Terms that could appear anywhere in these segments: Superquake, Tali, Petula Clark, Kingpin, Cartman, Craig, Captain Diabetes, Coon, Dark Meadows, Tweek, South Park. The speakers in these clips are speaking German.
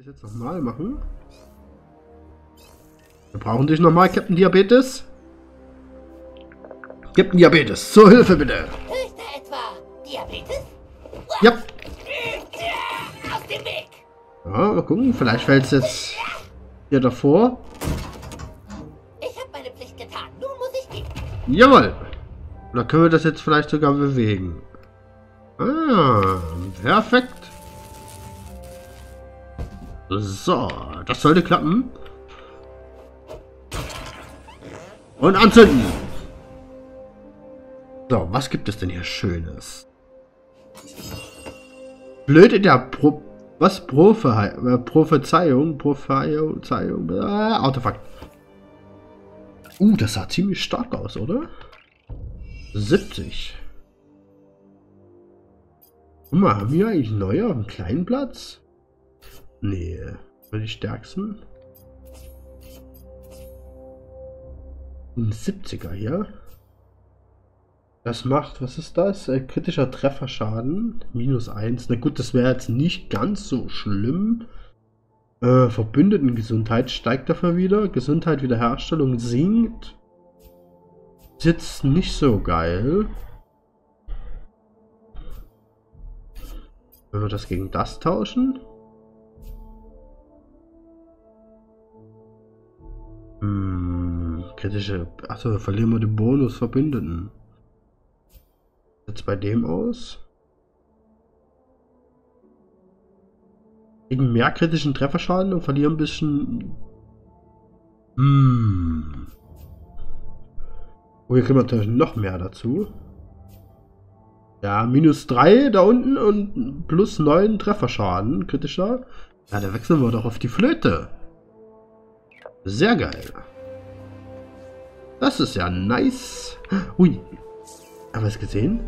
Das jetzt nochmal machen. Wir brauchen dich nochmal, Captain Diabetes. Captain Diabetes, zur Hilfe bitte. Ist da etwa Diabetes? Ja. Aus dem Weg. Ja, mal gucken, vielleicht fällt es jetzt hier davor. Ich habe meine Pflicht getan, nun muss ich gehen. Jawohl. Oder können wir das jetzt vielleicht sogar bewegen? Ah, perfekt. So, das sollte klappen. Und anzünden. So, was gibt es denn hier Schönes? Blöde der Prophezeiung, Artefakt. Das sah ziemlich stark aus, oder? 70. Guck mal, haben wir eigentlich neue auf dem kleinen Platz? Nee, für die stärksten. Ein 70er hier. Das macht, was ist das? Kritischer Trefferschaden. -1. Na gut, das wäre jetzt nicht ganz so schlimm. Verbündetengesundheit steigt dafür wieder. Gesundheit Wiederherstellung sinkt. Ist jetzt nicht so geil. Wenn wir das gegen das tauschen. Kritische. Achso, verlieren wir den Bonus Verbündeten. Jetzt bei dem aus. Gegen mehr kritischen Trefferschaden und verlieren ein bisschen. Oh, hier kriegen wir natürlich noch mehr dazu. Ja, -3 da unten und +9 Trefferschaden, kritischer. Ja, da wechseln wir doch auf die Flöte. Sehr geil. Das ist ja nice. Ui. Haben wir es gesehen?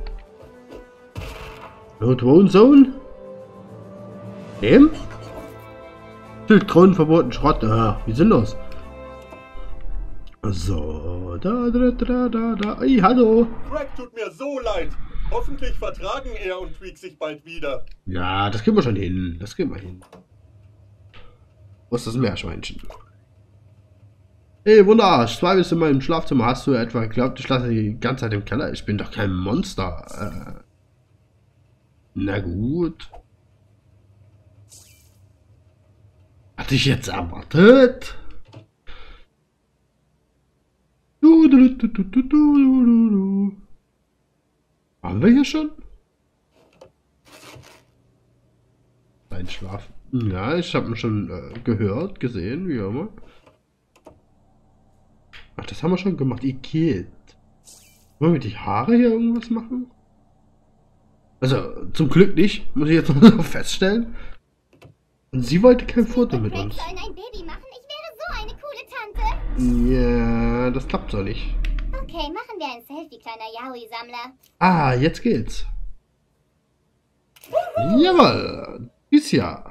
Notwohn Zone? Dem? Schildkronen verboten, Schrott. Wie sinnlos. So. Da. Hey, hallo. Craig tut mir so leid. Hoffentlich vertragen er und Tweek sich bald wieder. Ja, das kriegen wir schon hin. Das kriegen wir hin. Wo ist das Meerschweinchen? Hey, Wunderarsch, zwei bist in meinem Schlafzimmer. Hast du etwa geglaubt, ich lasse die ganze Zeit im Keller? Ich bin doch kein Monster. Na gut. Hatte ich jetzt erwartet? Waren wir hier schon? Einschlafen. Ja, ich habe ihn schon gehört, gesehen, wie immer. Ach, das haben wir schon gemacht. Ihr geht. Wollen wir die Haare hier irgendwas machen? Also, zum Glück nicht. Muss ich jetzt noch feststellen. Und sie wollte kein Foto mit uns. Sollen ein Baby machen? Ich wäre so eine coole Tante. Ja, das klappt so nicht. Okay, machen wir ein Selfie, kleiner Yaoi-Sammler. Ah, jetzt geht's. Jawohl, ist ja.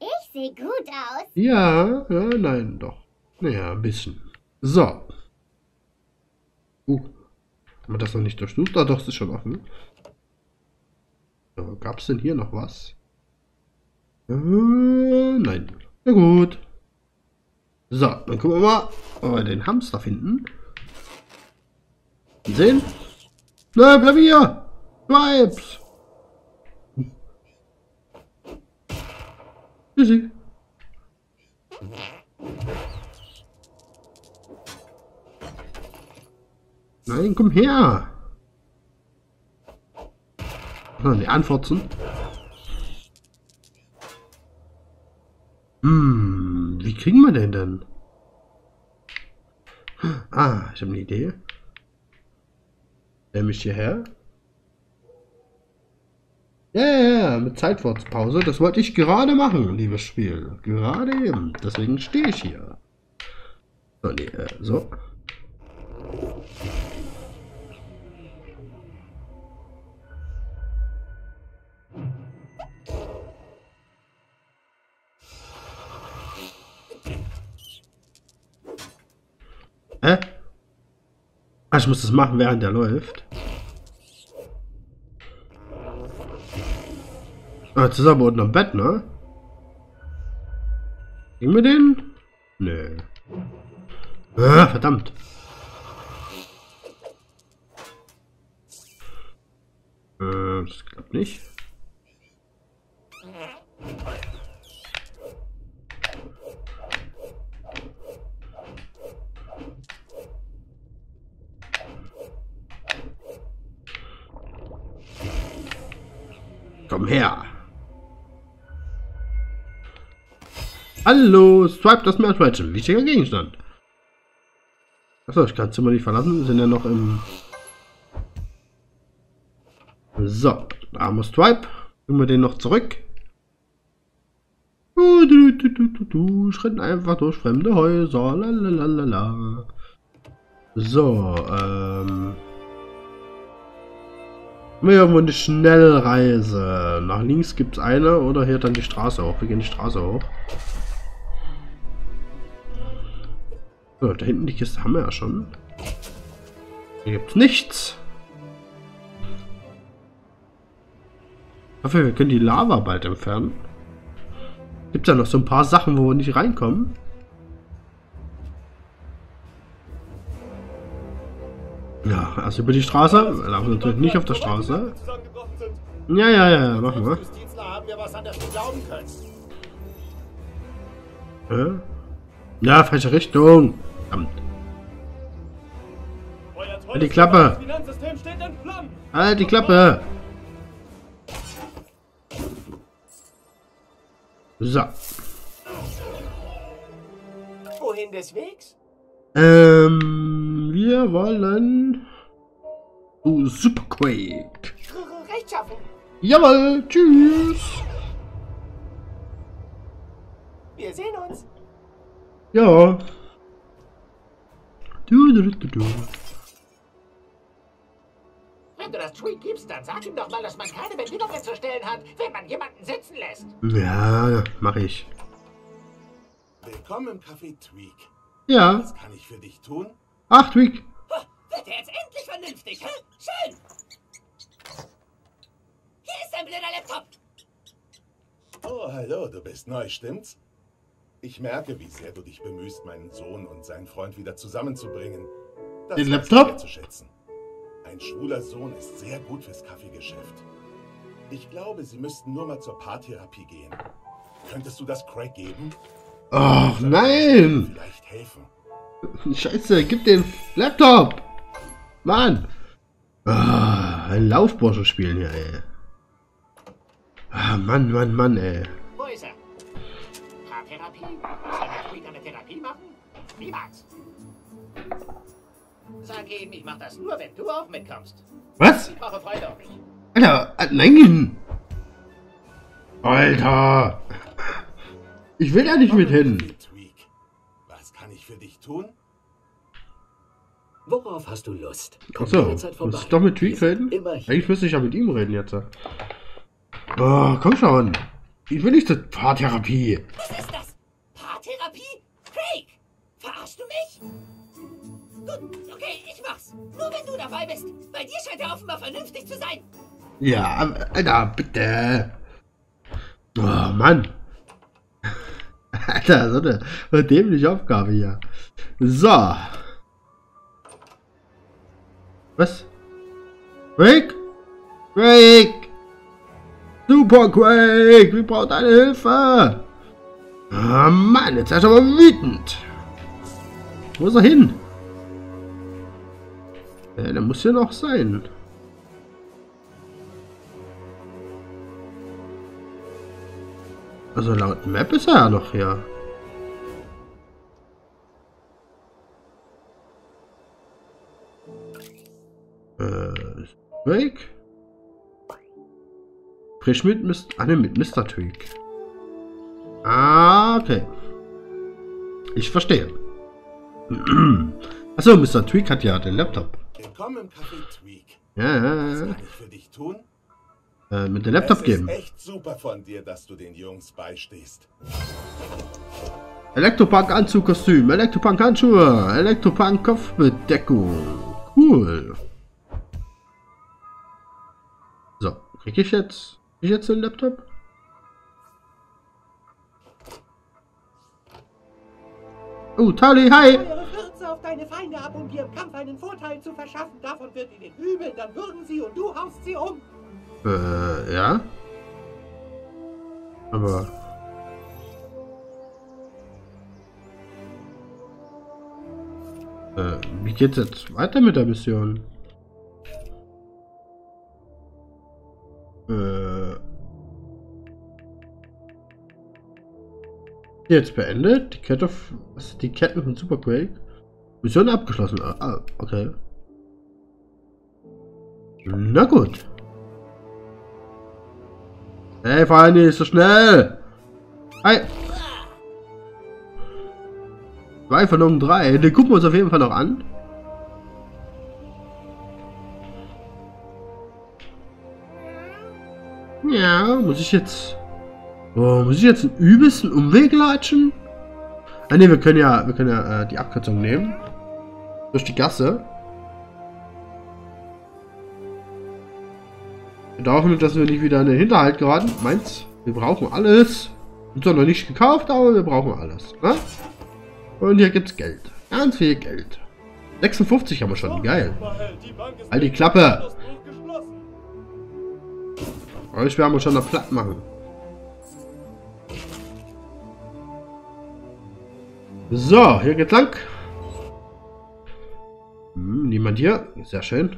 Ich sehe gut aus. Ja, ja, nein, doch. Naja, ein bisschen. So. Haben wir das noch nicht durchsucht? Ah, doch, es ist schon offen. So, gab es denn hier noch was? Nein. Na gut. So, dann gucken wir mal, ob wir den Hamster finden. Sehen? Nein, bleib hier! Bleib's! Tschüssi. Nein, komm her! Oh, ne, anfurzen. Wie kriegen wir den denn? Ah, ich habe eine Idee. Stell mich hierher. Ja, mit Zeitwortpause. Das wollte ich gerade machen, liebes Spiel. Gerade eben. Deswegen stehe ich hier. Oh, nee, so. Ich muss das machen, während er läuft. Jetzt ist aber unterm Bett, ne? Nehmen wir den? Nö. Verdammt. Das klappt nicht. Komm her. Hallo, swipe das Meerschweinchen. Wichtiger Gegenstand. Achso, ich kann das Zimmer nicht verlassen. Wir sind ja noch im... So, Arme Swipe. Bringen wir den noch zurück. Schritten einfach durch fremde Häuser. Lalalala. So, wir haben eine Schnellreise. Nach links gibt es eine oder hier dann die Straße hoch. Wir gehen die Straße hoch. So, da hinten die Kiste haben wir ja schon. Hier gibt es nichts. Ich hoffe, wir können die Lava bald entfernen. Gibt es ja noch so ein paar Sachen, wo wir nicht reinkommen. Ja, also über die Straße. Wir laufen natürlich nicht auf der Straße. Ja, machen wir. Ja, falsche Richtung. Verdammt. Halt die Klappe. Halt die Klappe. So. Wohin des Wegs? Wir wollen zu Superquake. Rechtschaffen. Jawohl, tschüss. Wir sehen uns. Ja. Wenn du das Tweek gibst, dann sag ihm doch mal, dass man keine Bedingungen zu stellen hat, wenn man jemanden sitzen lässt. Ja, mach ich. Willkommen im Café Tweek. Ja. Was kann ich für dich tun? Ach, Tweek. Wird er jetzt endlich vernünftig, hä? Schön. Hier ist dein blöder Laptop. Oh, hallo, du bist neu, stimmt's? Ich merke, wie sehr du dich bemühst, meinen Sohn und seinen Freund wieder zusammenzubringen. Das Den Laptop? Zu schätzen. Ein schwuler Sohn ist sehr gut fürs Kaffeegeschäft. Ich glaube, sie müssten nur mal zur Paartherapie gehen. Könntest du das Craig geben? Ach nein! Vielleicht helfen. Scheiße, gib den Laptop! Mann! Ah, ein Laufbursche spielen hier, ey. Ah, Mann, ey. Wo ist er? Paartherapie? Soll er später eine Therapie machen? Niemals! Sag ihm, ich mach das nur, wenn du auch mitkommst. Was? Ich mache Freude auf mich. Alter, nein! Alter! Ich will da nicht mit hin. Was kann ich für dich tun? Worauf hast du Lust? Achso, muss ich doch mit Tweek reden? Eigentlich müsste ich ja mit ihm reden jetzt. Oh, komm schon. Ich will nicht zur Paartherapie. Was ist das? Paartherapie? Craig! Verarschst du mich? Gut, okay, ich mach's. Nur wenn du dabei bist. Bei dir scheint er offenbar vernünftig zu sein. Ja, Alter, bitte. Oh, Mann. Alter, so eine dämliche Aufgabe hier. So. Was? Quake? Quake! Superquake! Wir brauchen deine Hilfe! Oh Mann, jetzt ist er aber wütend. Wo ist er hin? Der muss hier noch sein. Also laut Map ist er ja noch hier. Tweek? Frisch mit Mr. Tweek. Ah, okay. Ich verstehe. Achso, Mr. Tweek hat ja den Laptop. Willkommen im Café Tweek. Was kann ich für dich tun? Mit dem Laptop geben. Es ist echt super von dir, dass du den Jungs beistehst. Elektropunk-Anzug-Kostüm, Elektropunk-Handschuhe, Elektropunk-Kopfbedeckung. Cool. So, krieg ich jetzt den Laptop? Tali, hi! Stürze auf deine Feinde ab, um dir im Kampf einen Vorteil zu verschaffen. Davon wird ihnen übel, dann würgen sie und du haust sie um. Ja? Aber... wie geht's jetzt weiter mit der Mission? Jetzt beendet. Die Kette von Superquake. Mission abgeschlossen. Ah, okay. Na gut. Hey, fahr nicht so schnell! Hi! 2 von 3. Den gucken wir uns auf jeden Fall noch an. Ja, muss ich jetzt... Oh, muss ich jetzt einen übelsten Umweg latschen? Ah ne, wir können ja die Abkürzung nehmen. Durch die Gasse. Wir brauchen nicht, dass wir nicht wieder in den Hinterhalt geraten. Meins, wir brauchen alles. Uns noch nicht gekauft, aber wir brauchen alles. Ne? Und hier gibt's Geld. Ganz viel Geld. 56 haben wir schon, geil. All die Klappe. Euch werden wir schon noch platt machen. So, hier geht's lang. Hm, niemand hier. Sehr schön.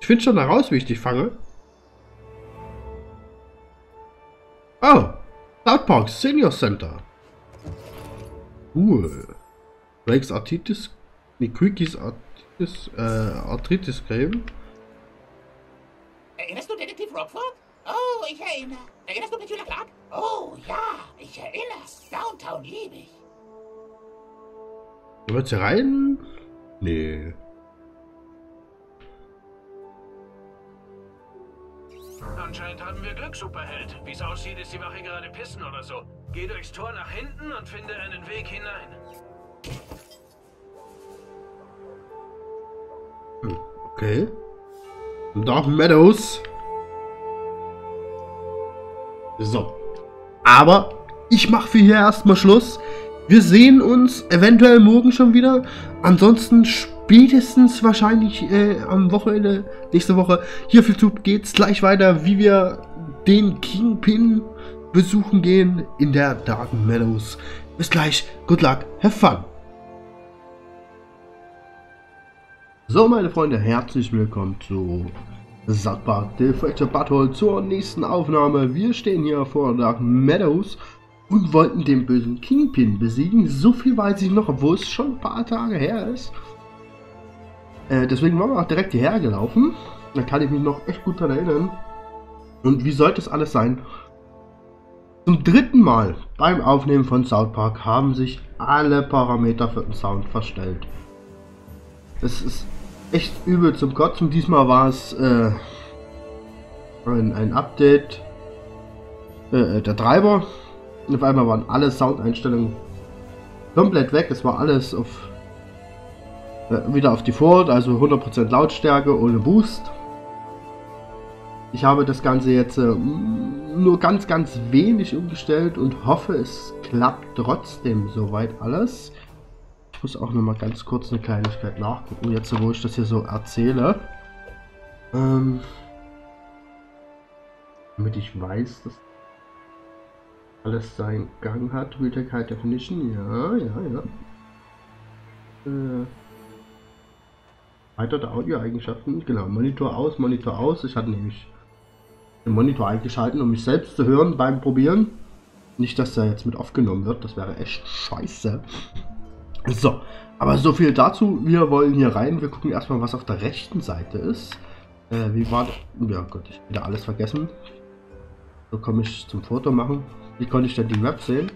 Ich finde schon heraus, wie ich dich fange. Oh, South Park Senior Center. Cool. Craig's Arthritis. Ne, Quickies Arthritis. Arthritis Creme. Erinnerst du Detektiv Rockford? Oh, ich erinnere. Erinnerst du Petula Clark? Oh ja, ich erinnere. Downtown liebe ich. Du willst hier rein? Nee. Anscheinend haben wir Glück, Superheld. Wie es aussieht, ist die Wache gerade pissen oder so. Geh durchs Tor nach hinten und finde einen Weg hinein. Okay. Dark Meadows. So. Aber ich mache für hier erstmal Schluss. Wir sehen uns eventuell morgen schon wieder. Ansonsten spätestens wahrscheinlich am Wochenende, nächste Woche. Hier auf YouTube geht's gleich weiter, wie wir den Kingpin besuchen gehen in der Dark Meadows. Bis gleich. Good luck. Have fun. So, meine Freunde, herzlich willkommen zu South Park The Fractured Butthole zur nächsten Aufnahme. Wir stehen hier vor Dark Meadows und wollten den bösen Kingpin besiegen. So viel weiß ich noch, obwohl es schon ein paar Tage her ist. Deswegen waren wir auch direkt hierher gelaufen. Da kann ich mich noch echt gut daran erinnern. Und wie sollte es alles sein? Zum 3. Mal beim Aufnehmen von South Park haben sich alle Parameter für den Sound verstellt. Es ist echt übel zum Kotzen. Diesmal war es ein Update der Treiber. Und auf einmal waren alle Soundeinstellungen komplett weg. Es war alles auf wieder auf Default, also 100% Lautstärke ohne Boost. Ich habe das Ganze jetzt nur ganz, ganz wenig umgestellt und hoffe, es klappt trotzdem soweit alles. Ich muss auch noch mal ganz kurz eine Kleinigkeit nachgucken, jetzt wo ich das hier so erzähle. Damit ich weiß, dass alles seinen Gang hat. Realtime High Definition, ja. Erweiterte Audio-Eigenschaften, genau. Monitor aus, Monitor aus. Ich hatte nämlich den Monitor eingeschalten, um mich selbst zu hören beim Probieren. Nicht, dass der jetzt mit aufgenommen wird, das wäre echt scheiße. So, aber so viel dazu. Wir wollen hier rein. Wir gucken erstmal, was auf der rechten Seite ist. Wie war das? Ja Gott, ich habe wieder alles vergessen. So komme ich zum Foto machen. Wie konnte ich denn die Map sehen?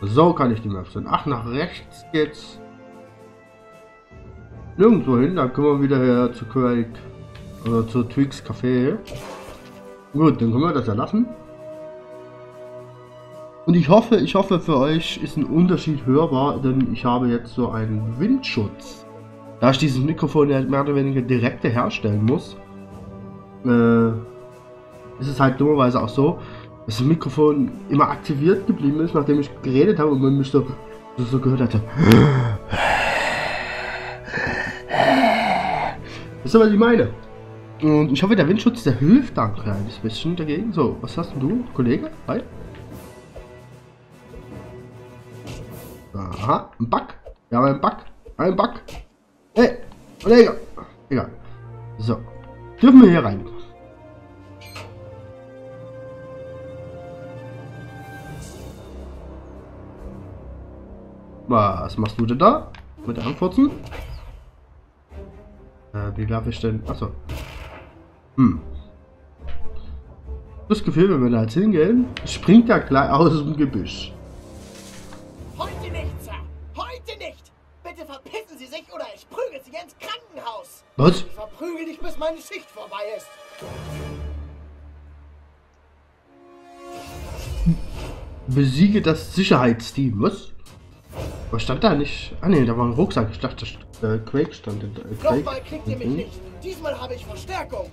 So kann ich die Map sehen. Ach, nach rechts geht's. Nirgendwo hin, dann können wir wieder her zu Craig oder zu Tweeks Café. Gut, dann können wir das ja lassen. Und ich hoffe für euch ist ein Unterschied hörbar, denn ich habe jetzt so einen Windschutz. Da ich dieses Mikrofon ja mehr oder weniger direkt herstellen muss, ist es halt dummerweise auch so, dass das Mikrofon immer aktiviert geblieben ist, nachdem ich geredet habe und man mich so gehört hatte. Wisst ihr, was ich meine? Und ich hoffe, der Windschutz, der hilft da ein kleines bisschen dagegen. So, was hast denn du, Kollege? Hi. Aha, ein Bug. Wir haben einen Bug. Ein Bug. Hey, Kollege. Egal. So. Dürfen wir hier rein? Was machst du denn da? Mit der Anfurzen? Wie darf ich denn? Achso. Das Gefühl, wenn wir da jetzt hingehen, springt er gleich aus dem Gebüsch. Heute nicht, Sir! Heute nicht! Bitte verpissen Sie sich oder ich prügel Sie ins Krankenhaus! Was? Ich verprügel dich, bis meine Schicht vorbei ist! Besiege das Sicherheitsteam, was? Was stand da nicht? Ah ne, da war ein Rucksack. Ich dachte, Quake stand in der Quake. Nochmal kriegt ihr mich nicht. Diesmal habe ich Verstärkung.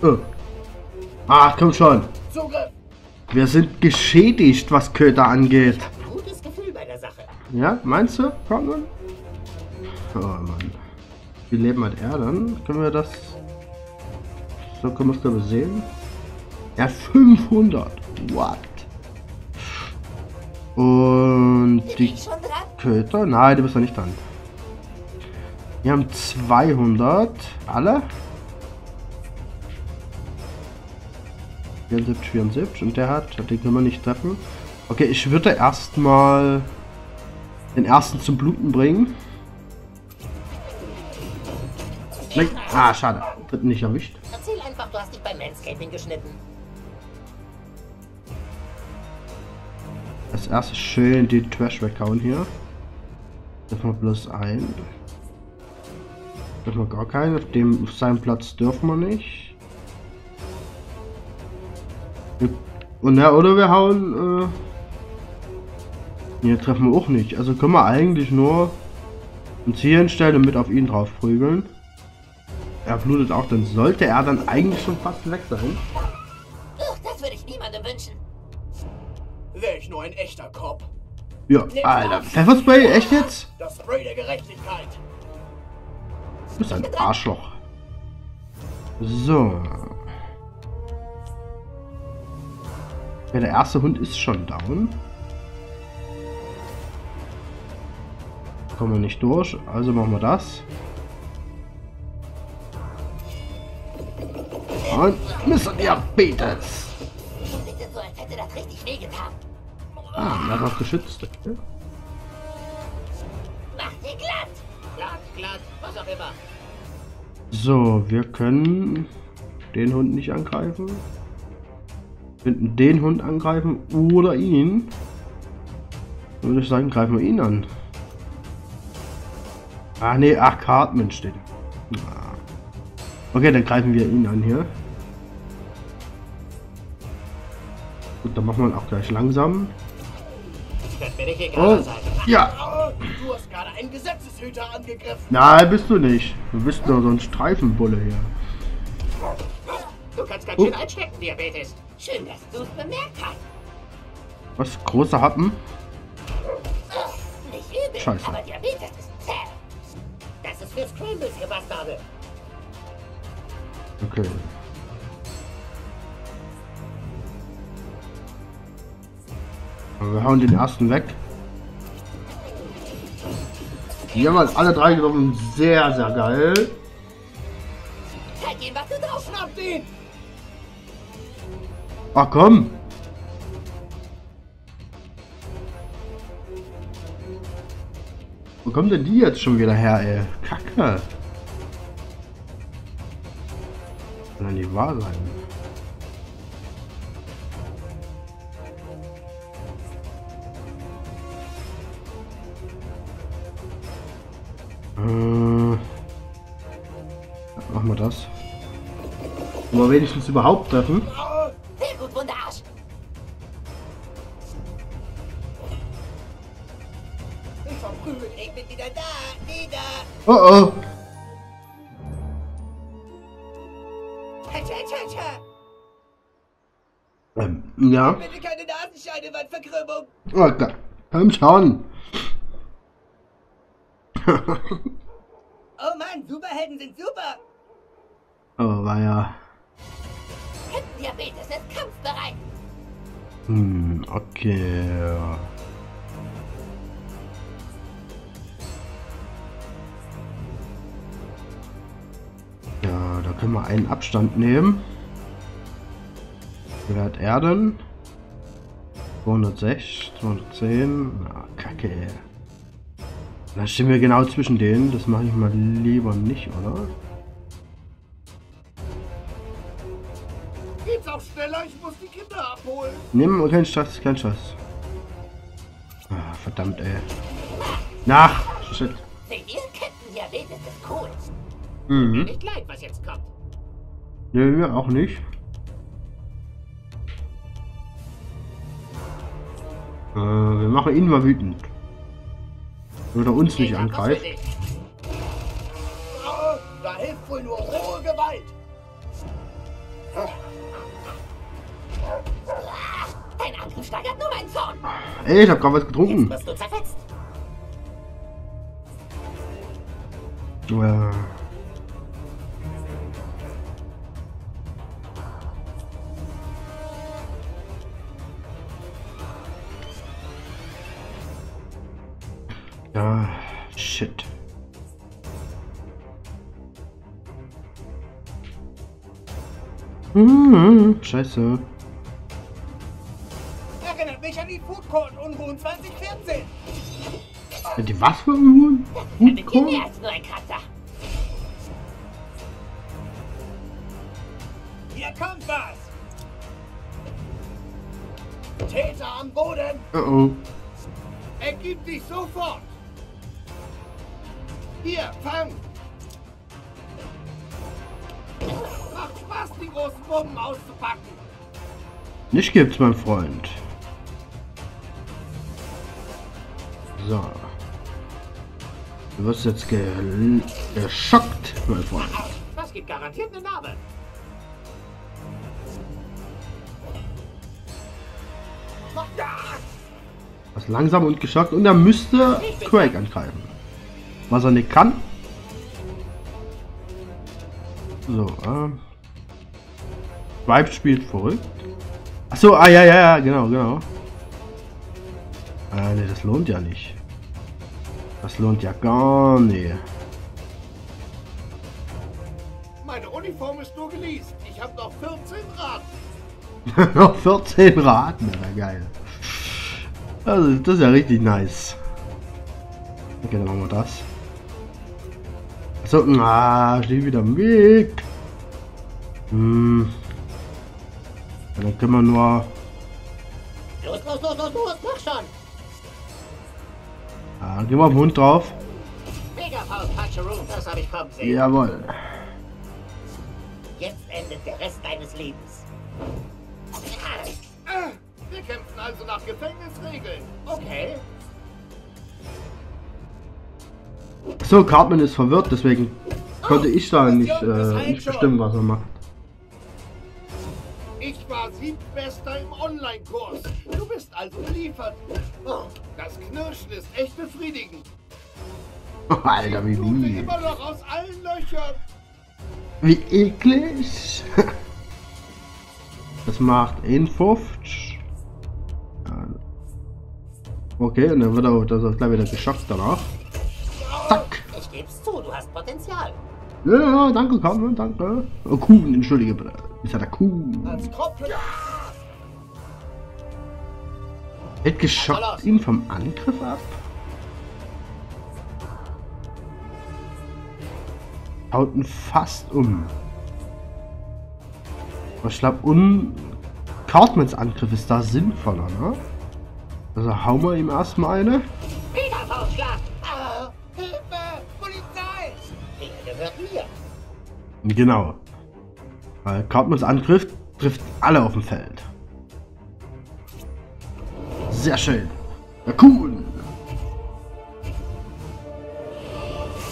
Oh. Ach, komm schon. Zugriff. Wir sind geschädigt, was Köder angeht. Ich hab ein gutes Gefühl bei der Sache. Ja, meinst du, Cartman? Oh Mann. Wie leben hat er dann? Können wir das... So können wir es glaube ich sehen. Ja, 500. What? Und die Köter? Nein, du bist ja nicht dran. Wir haben 200. Alle? 74, 74. Und der hat den können wir nicht treffen. Okay, ich würde erstmal den ersten zum Bluten bringen. Nein. Ah, schade. Dritten nicht erwischt. Erzähl einfach, du hast dich beim Manscaping geschnitten. Als erstes schön den Trash weghauen hier. Dürfen wir bloß ein. Dürfen wir gar keinen. Auf seinem Platz dürfen wir nicht. Und ja, oder wir hauen. Hier treffen wir auch nicht. Also können wir eigentlich nur uns hier hinstellen und mit auf ihn drauf prügeln. Er blutet auch, dann sollte er dann eigentlich schon fast weg sein. Das würde ich niemandem wünschen. Wäre ich nur ein echter Cop. Ja, nehmt Alter. Pfefferspray, echt jetzt? Das Spray der Gerechtigkeit. Du bist ein Arschloch. So. Ja, der erste Hund ist schon down. Kommen wir nicht durch, also machen wir das. Und Mr. Diabetes. Hätte das richtig wehgetan. Ah, er hat auch geschützt. Ja. Mach die glatt! Glatt, glatt, was auch immer. So, wir können den Hund nicht angreifen. Wir könnten den Hund angreifen oder ihn. Dann würde ich sagen, greifen wir ihn an. Ah ne, ach, Cartman steht. Okay, dann greifen wir ihn an hier. Gut, dann machen wir auch gleich langsam. Oh, ja. Du hast gerade einen Gesetzeshüter angegriffen. Nein, bist du nicht. Du bist nur so ein Streifenbulle hier. Du kannst ganz schön einstecken, Diabetes. Schön, dass du es bemerkt hast. Was? Große Happen? Nicht übel, scheiße. Aber Diabetes ist zäh. Das ist für Scrambles, ihr Bastarde. Okay. Wir hauen den ersten weg. Hier haben wir alle drei genommen. Sehr, sehr geil. Ach komm. Wo kommen denn die jetzt schon wieder her, ey? Kacke. Kann ja nicht wahr sein. Machen wir das. Aber wenigstens überhaupt treffen. Sehr gut, Wunderarsch. Ich verprügel, ich bin wieder da, Oh oh. Ja. Ich bitte keine Nasenscheidewandverkrümmung. Oh Gott. Komm schon. Oh Mann, Superhelden sind super. Oh, weia. Diabetes ist kampfbereit. Hm, okay. Ja, da können wir einen Abstand nehmen. Wie weit er denn? 206, 210. Na, kacke. Dann stehen wir genau zwischen denen. Das mache ich mal lieber nicht, oder? Geht's auch schneller? Ich muss die Kinder abholen. Nimm keinen Stress, keinen Stress. Ah, verdammt, ey. Nach! Shit. Seht ihr, Captain Diabetes ist cool. Mhm. Nicht leid, was jetzt kommt. Nö, ja, auch nicht. Wir machen ihn mal wütend. Oder uns nicht angreift. Oh, da hilft wohl nur rohe Gewalt. Dein Angriff steigert nur meinen Zorn. Ey, ich hab gerade was getrunken. Jetzt wirst du zerfetzt. Ja, shit. Scheiße. Erinnert mich an die Food Court Unruhen 2014. Die was für Unruhen? Food Court? Mehr als nur ein Kratzer. Hier kommt was. Täter am Boden. Oh. Ergib dich sofort. Hier, fang! Macht Spaß, die großen Bomben auszupacken! Nicht gibt's, mein Freund. So. Du wirst jetzt geschockt, mein Freund. Das gibt garantiert eine Narbe. Was langsam und geschockt und er müsste Craig angreifen. Was er nicht kann. So, Vibe spielt verrückt. Achso, ja, genau. Ne, das lohnt ja nicht. Das lohnt ja gar nicht. Meine Uniform ist nur geleast. Ich habe noch 14 Raten. Noch 14 Raten, ja, geil. Also, das ist ja richtig nice. Okay, dann machen wir das. So, na, steht wieder im Weg. Hm. Ja, dann können wir nur. Los, mach schon! Ja, dann gehen wir auf den Hund drauf. Das habe ich kommen sehen. Jawohl. Jetzt endet der Rest deines Lebens. Wir kämpfen also nach Gefängnisregeln. Okay. So, Cartman ist verwirrt, deswegen konnte ich da nicht bestimmen, was er macht. Ich war Siebtbester im Online-Kurs. Du bist also geliefert. Oh, das Knirschen ist echt befriedigend. Alter, wie lieb. Immer noch aus allen Löchern. Wie eklig. Das macht 51. Okay, und dann wird er gleich wieder geschockt danach. Zack. Ich geb's zu, du hast Potenzial. Ja, danke, Cartman, danke. Oh, Kuhn, entschuldige bitte. Ist ja der Kuhn. Als Tropfen. Hätte geschockt ihn vom Angriff ab. Haut ihn fast um. Aber ich glaube, Cartmans Angriff ist da sinnvoller, ne? Also hauen wir ihm erstmal eine. Genau. Weil Cartmans Angriff trifft alle auf dem Feld. Sehr schön. Ja, cool.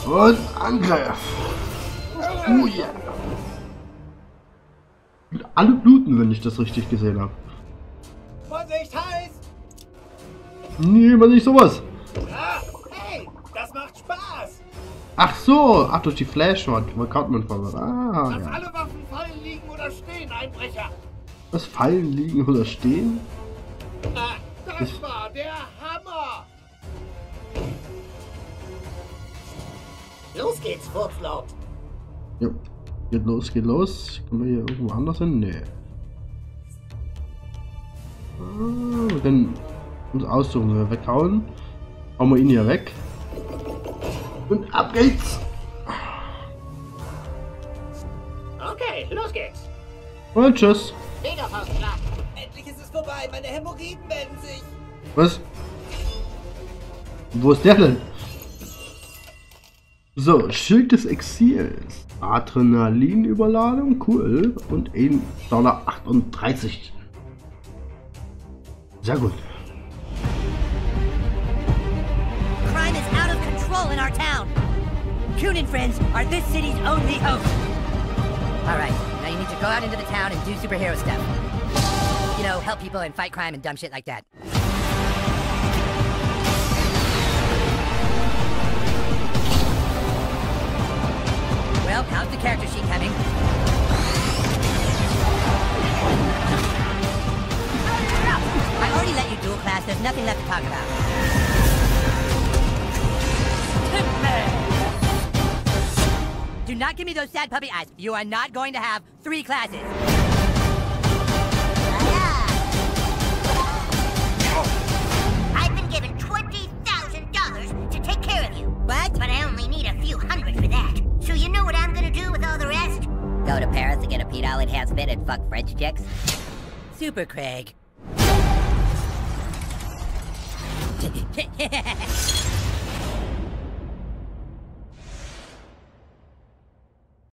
Und Angriff. Oh yeah. Und alle bluten, wenn ich das richtig gesehen habe. Vorsicht heißt... Nee, aber nicht sowas. Ah, hey, das macht Spaß. Ach so, ach durch die Flashwand. Man kommt mit Vorwand. Ah, dass ja. Alle Waffen fallen, liegen oder stehen, Einbrecher. Was, fallen, liegen oder stehen? Ah, das war der Hammer. Los geht's, Furzlaut. Jo, geht los, geht los. Können wir hier irgendwo anders hin? Nee. Ah, wir können uns aussuchen, wenn wir weghauen. Hauen wir ihn hier weg. Und ab geht's! Okay, los geht's! Und tschüss! Megafaustschlag! Endlich ist es vorbei, meine Hämorrhoiden melden sich! Was? Wo ist der denn? So, Schild des Exils. Adrenalinüberladung, cool. Und $1,38. Sehr gut. Crime is out of control in our town. Kuhn and friends are this city's only hope. All right, now you need to go out into the town and do superhero stuff. You know, help people and fight crime and dumb shit like that. Well, how's the character sheet coming? I already let you dual class, there's nothing left to talk about. Hitman! Do not give me those sad puppy eyes. You are not going to have 3 classes. I've been given $20,000 to take care of you. What? But I only need a few hundred for that. So you know what I'm gonna do with all the rest? Go to Paris to get a penile enhancement and fuck French chicks? Super Craig.